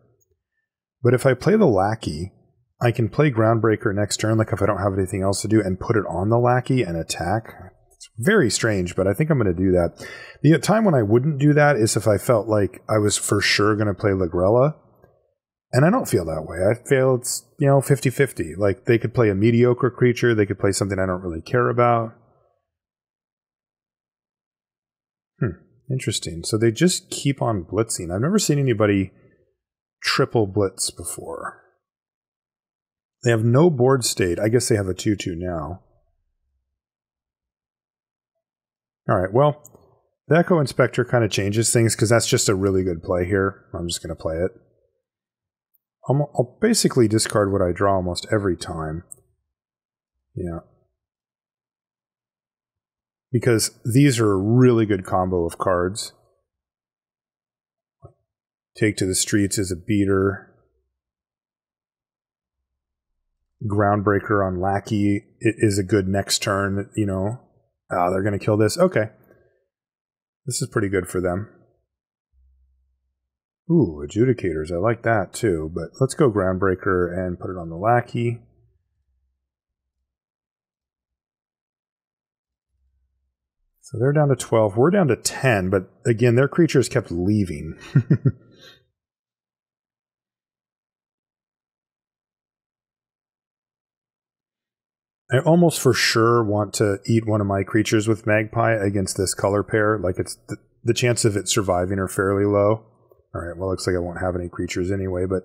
but if I play the Lackey, I can play Groundbreaker next turn, like if I don't have anything else to do, and put it on the Lackey and attack. Very strange, but I think I'm going to do that. The time when I wouldn't do that is if I felt like I was for sure going to play Lagrella, and I don't feel that way. I feel it's, you know, fifty fifty. Like, they could play a mediocre creature. They could play something I don't really care about. Hmm, interesting. So they just keep on blitzing. I've never seen anybody triple blitz before. They have no board state. I guess they have a two two now. All right, well, the Echo Inspector kind of changes things because that's just a really good play here. I'm just going to play it. I'm, I'll basically discard what I draw almost every time. Yeah. Because these are a really good combo of cards. Take to the Streets is a beater. Groundbreaker on Lackey is a good next turn, you know. Ah, oh, they're going to kill this. Okay. This is pretty good for them. Ooh, Adjudicators. I like that too, but let's go Groundbreaker and put it on the Lackey. So they're down to twelve. We're down to ten, but again, their creatures kept leaving. I almost for sure want to eat one of my creatures with Magpie against this color pair. Like, it's th the chance of it surviving are fairly low. All right, well, looks like I won't have any creatures anyway, but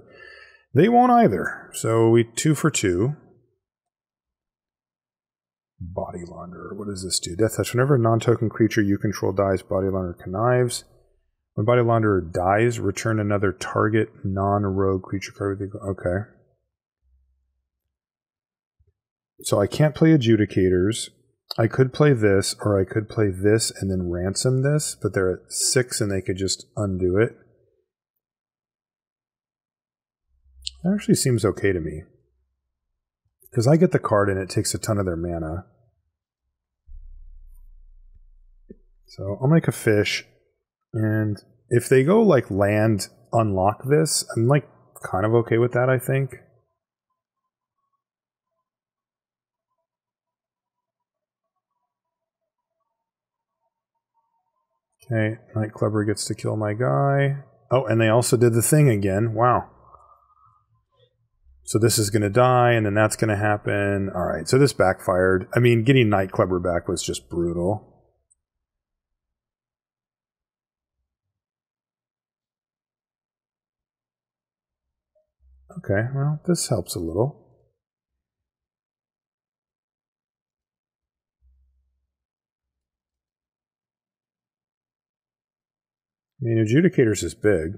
they won't either. So we two for two. Body Launderer. What does this do? Death Touch. Whenever a non-token creature you control dies, Body Launderer connives. When Body Launderer dies, return another target non-rogue creature card. Okay. So I can't play Adjudicators. I could play this, or I could play this and then ransom this, but they're at six and they could just undo it. That actually seems okay to me. Because I get the card and it takes a ton of their mana. So I'll make a fish. And if they go like land, unlock this, I'm like kind of okay with that, I think. Okay, Nightclubber gets to kill my guy. Oh, and they also did the thing again. Wow. So this is going to die, and then that's going to happen. All right, so this backfired. I mean, getting Nightclubber back was just brutal. Okay, well, this helps a little. I mean, Adjudicators is big.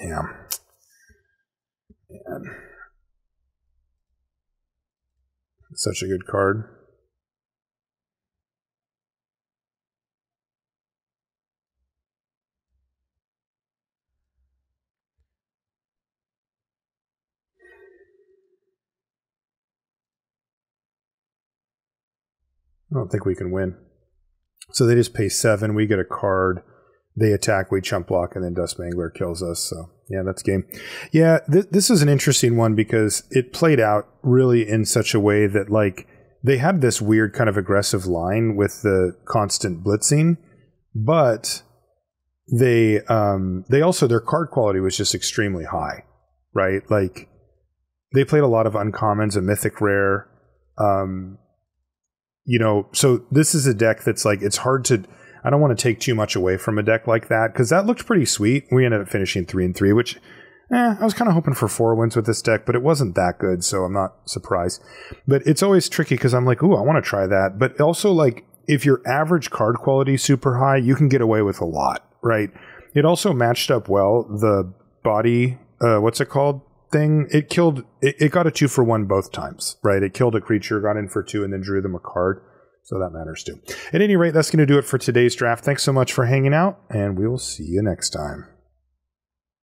Damn. Man. Such a good card. I don't think we can win. So they just pay seven. We get a card. They attack. We chump block, and then Dust Mangler kills us. So yeah, that's game. Yeah, th this is an interesting one because it played out really in such a way that like they had this weird kind of aggressive line with the constant blitzing, but they um, they also their card quality was just extremely high, right? Like they played a lot of uncommons, a mythic rare. Um, You know, so this is a deck that's like, it's hard to, I don't want to take too much away from a deck like that, because that looked pretty sweet. We ended up finishing three and three, which, eh, I was kind of hoping for four wins with this deck, but it wasn't that good, so I'm not surprised. But it's always tricky, because I'm like, ooh, I want to try that. But also, like, if your average card quality is super high, you can get away with a lot, right? It also matched up well, the body, uh, what's it called? Thing it killed it, it got a two for one both times, right? It killed a creature, got in for two, and then drew them a card, so that matters too. At any rate, that's going to do it for today's draft. Thanks so much for hanging out, and we will see you next time.